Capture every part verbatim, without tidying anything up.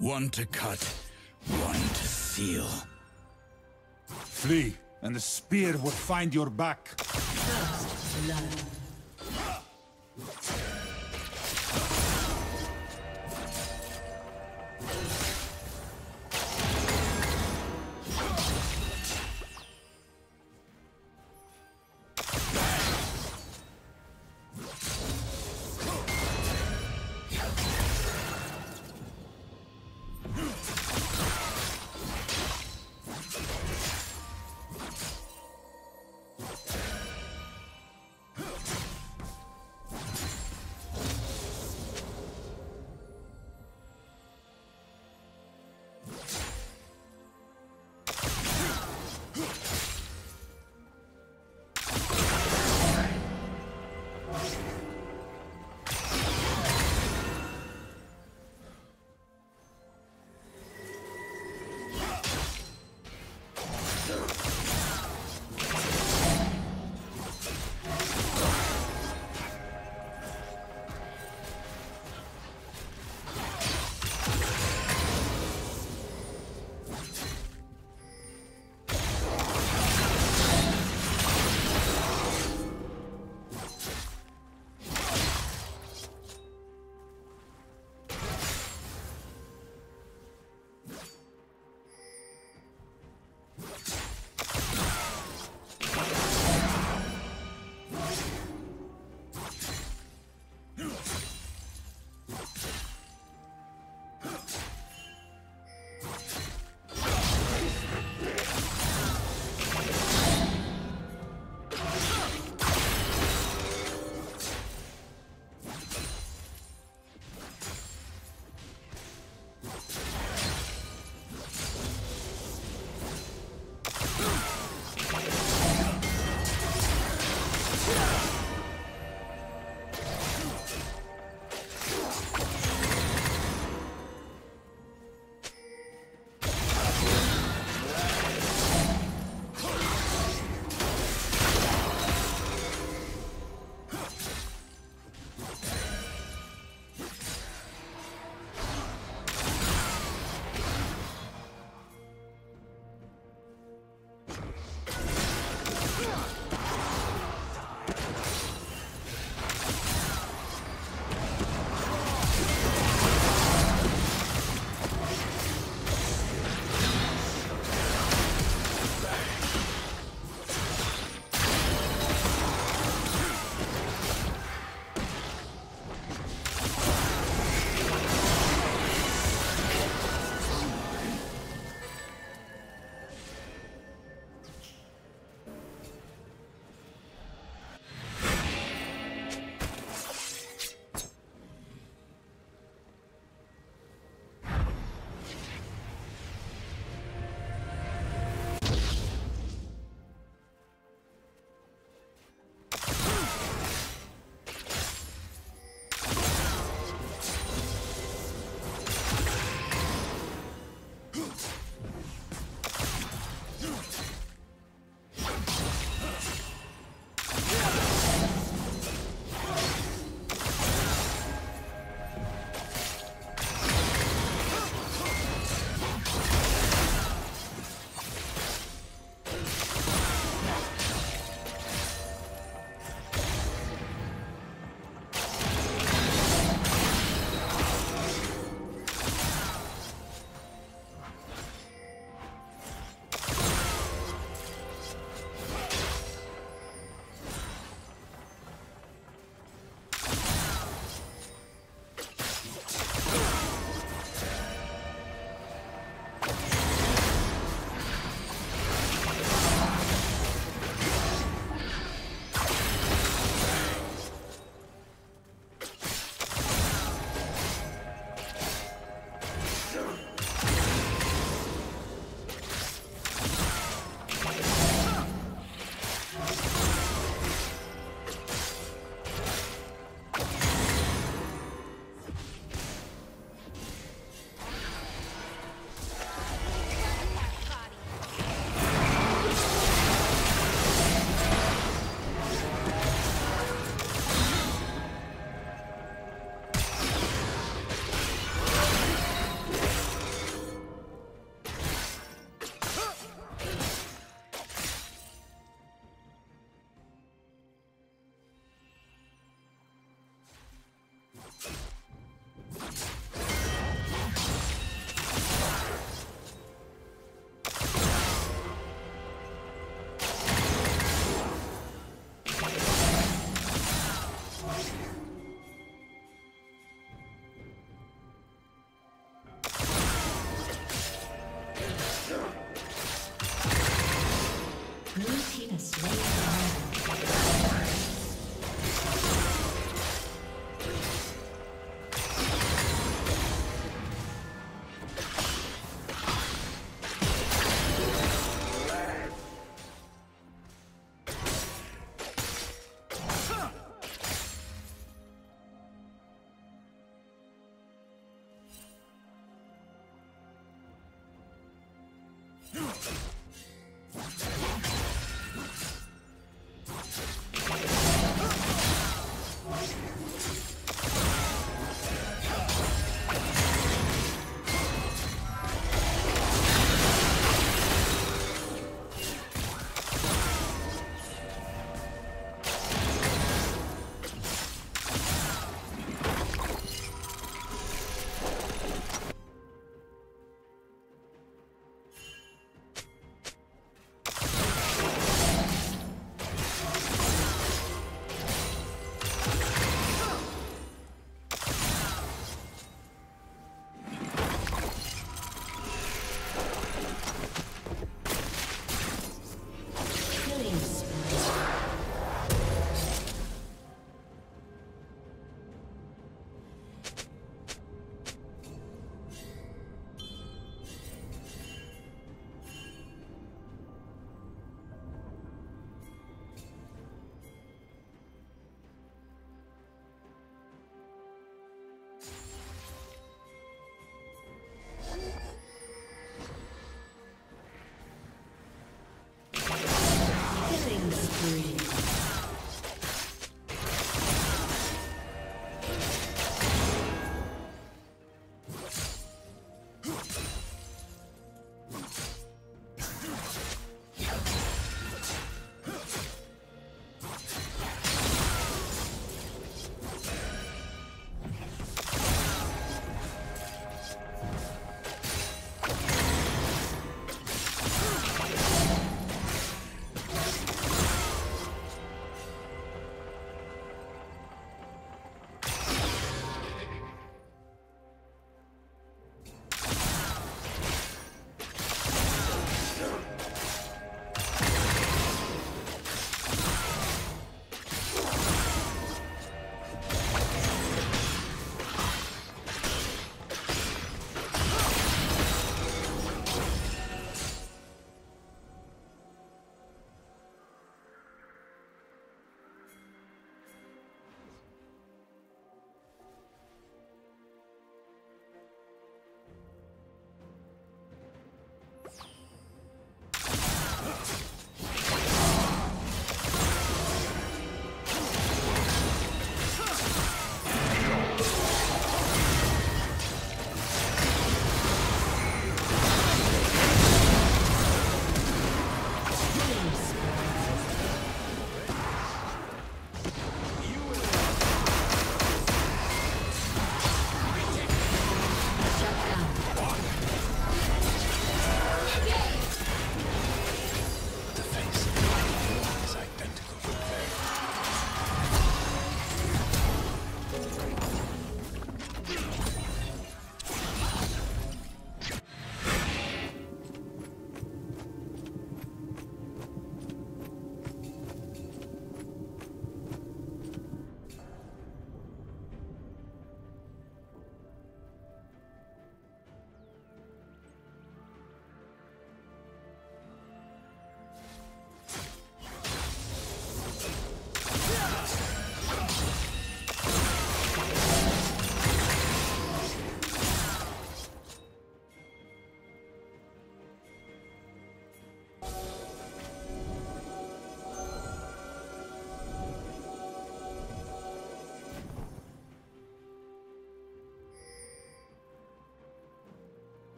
One to cut, one to seal. Flee, and the spear will find your back. First blood.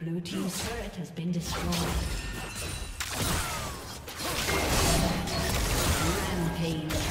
Blue team's turret has been destroyed. Rampage.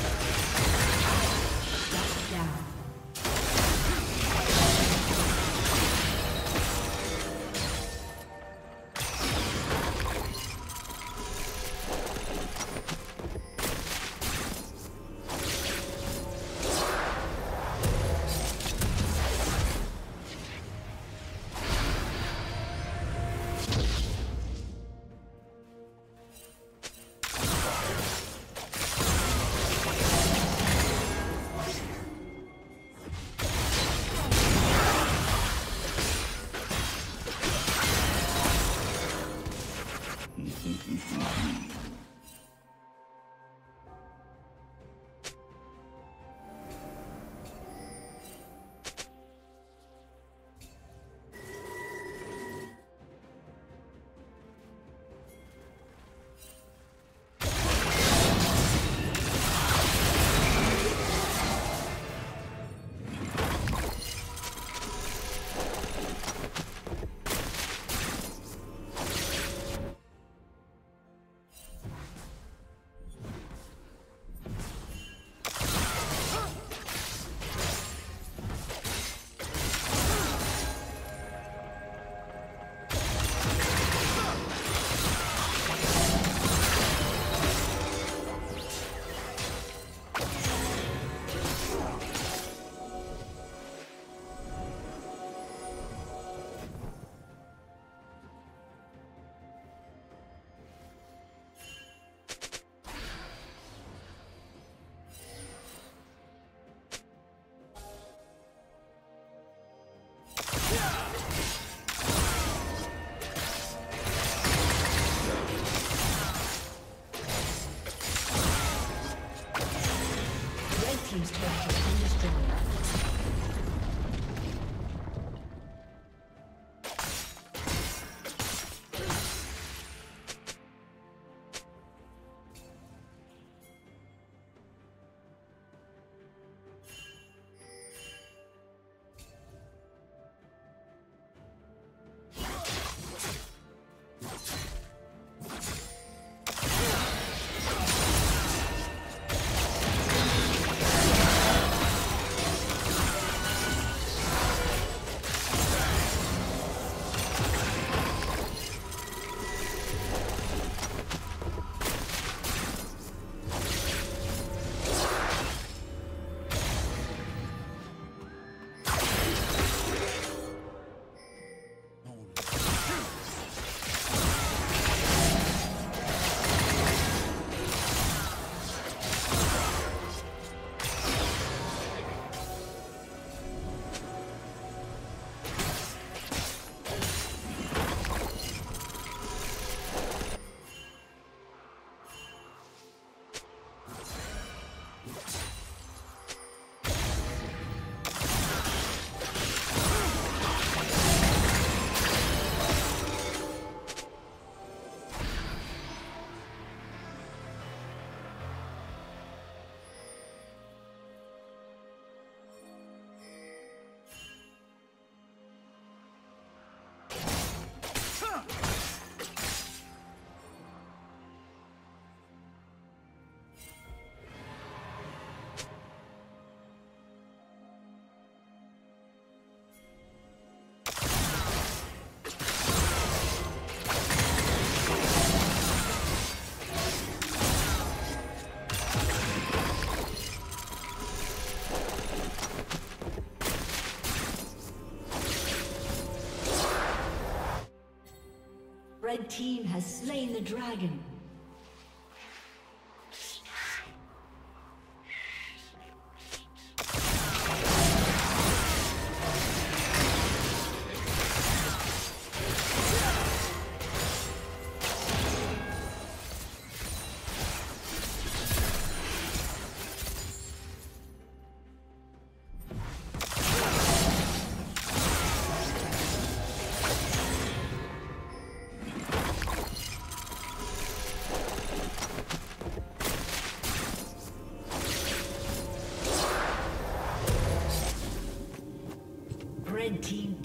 Red team has slain the dragon.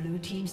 Blue team's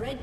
Red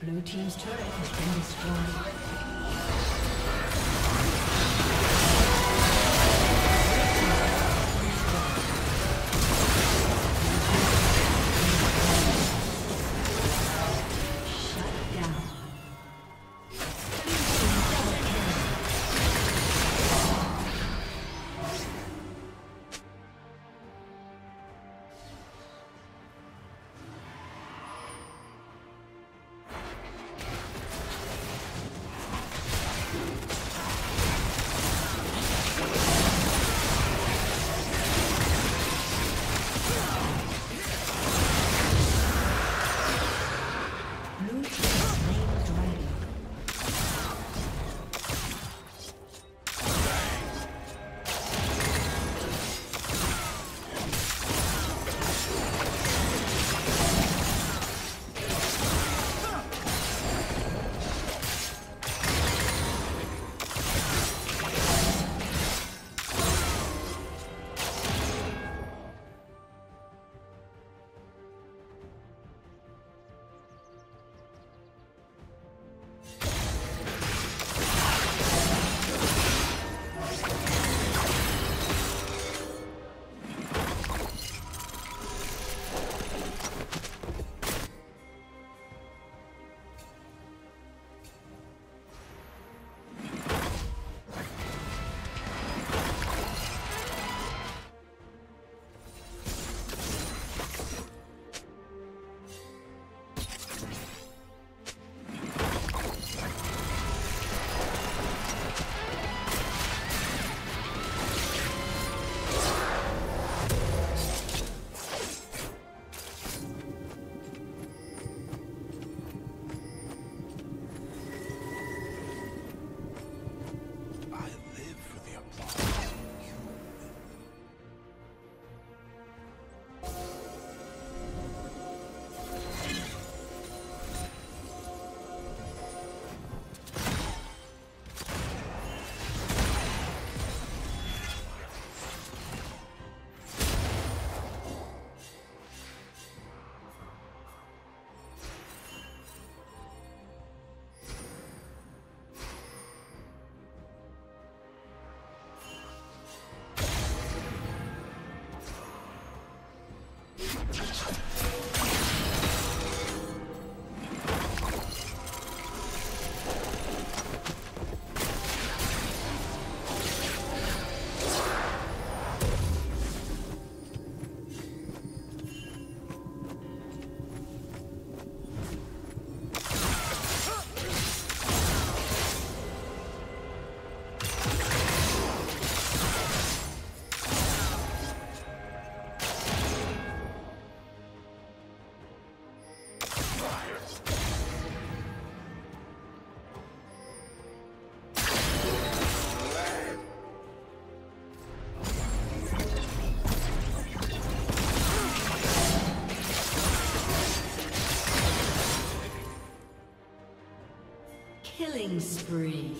Blue team's turret has been destroyed. Blue team's turret has been destroyed. Killing spree.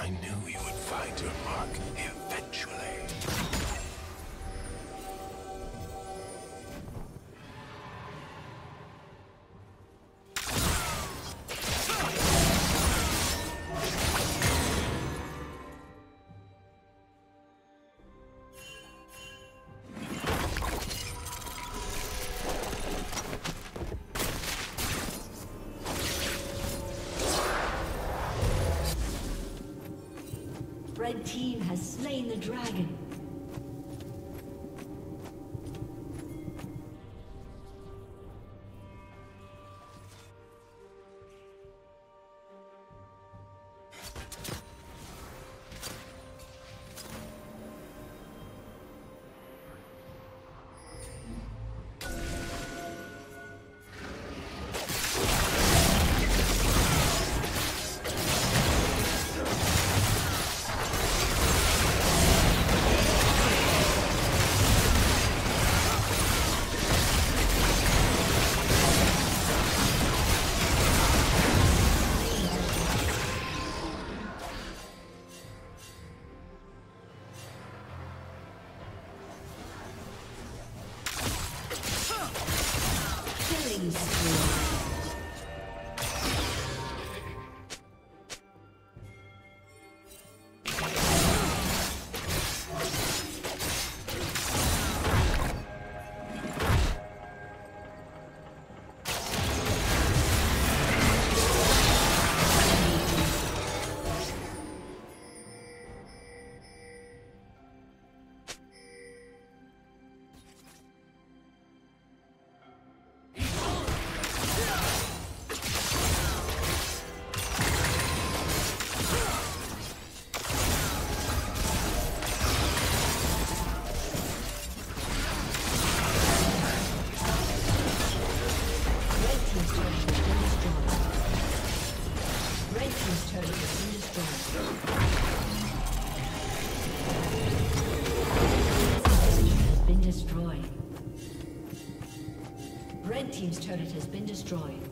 I knew you would find your mark eventually. Red team has slain the dragon. Red team's turret has been destroyed.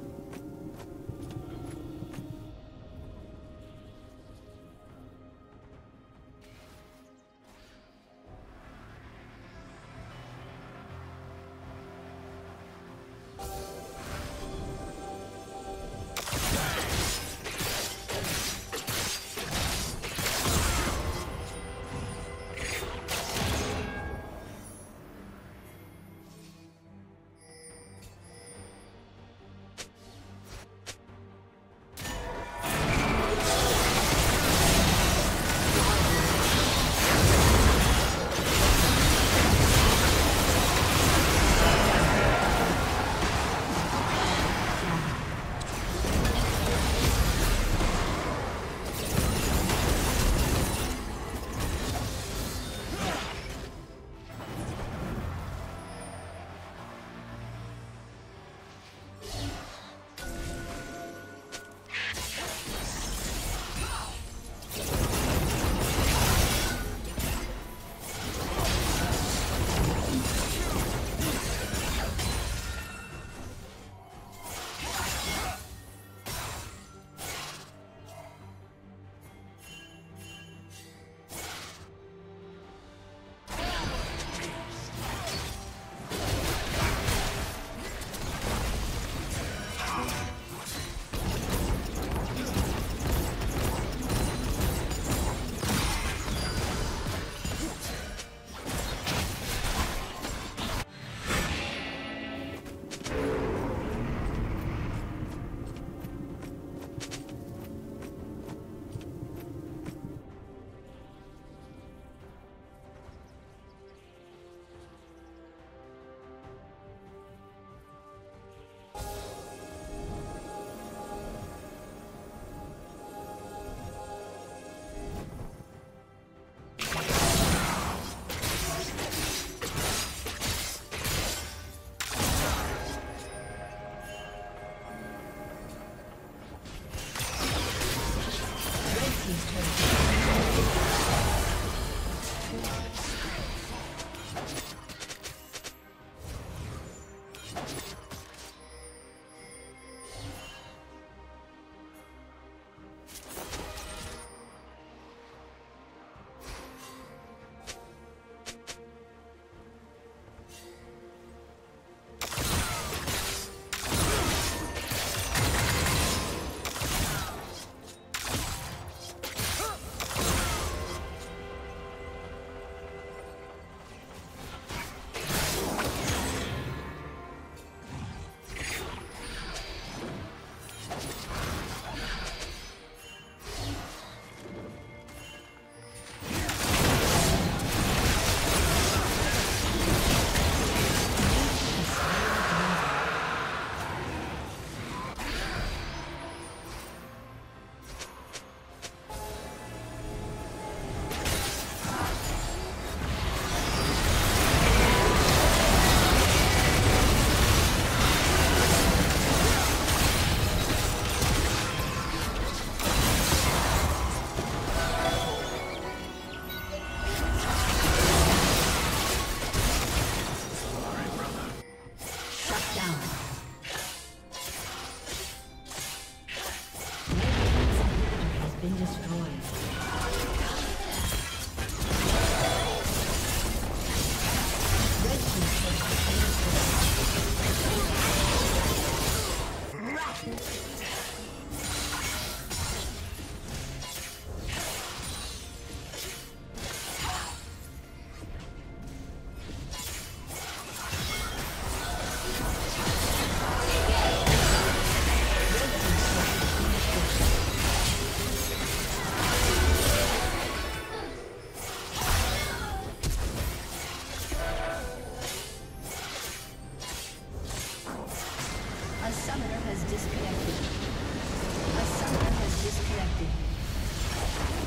Disconnected. A summoner has disconnected.